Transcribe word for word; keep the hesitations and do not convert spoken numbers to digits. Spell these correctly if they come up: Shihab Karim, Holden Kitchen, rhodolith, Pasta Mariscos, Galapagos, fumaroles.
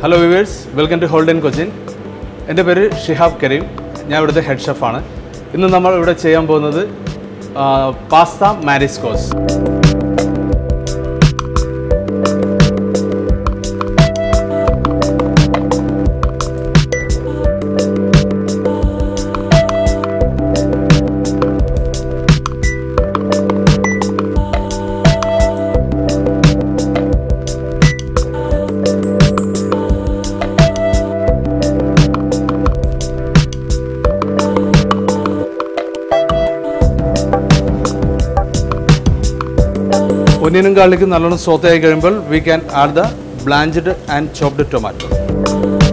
Hello viewers, welcome to Holden Kitchen. My name is Shihab Karim. I am the head chef. Today we are going to make pasta mariscos. Onion and garlic in alone saute, we can add the blanched and chopped tomato.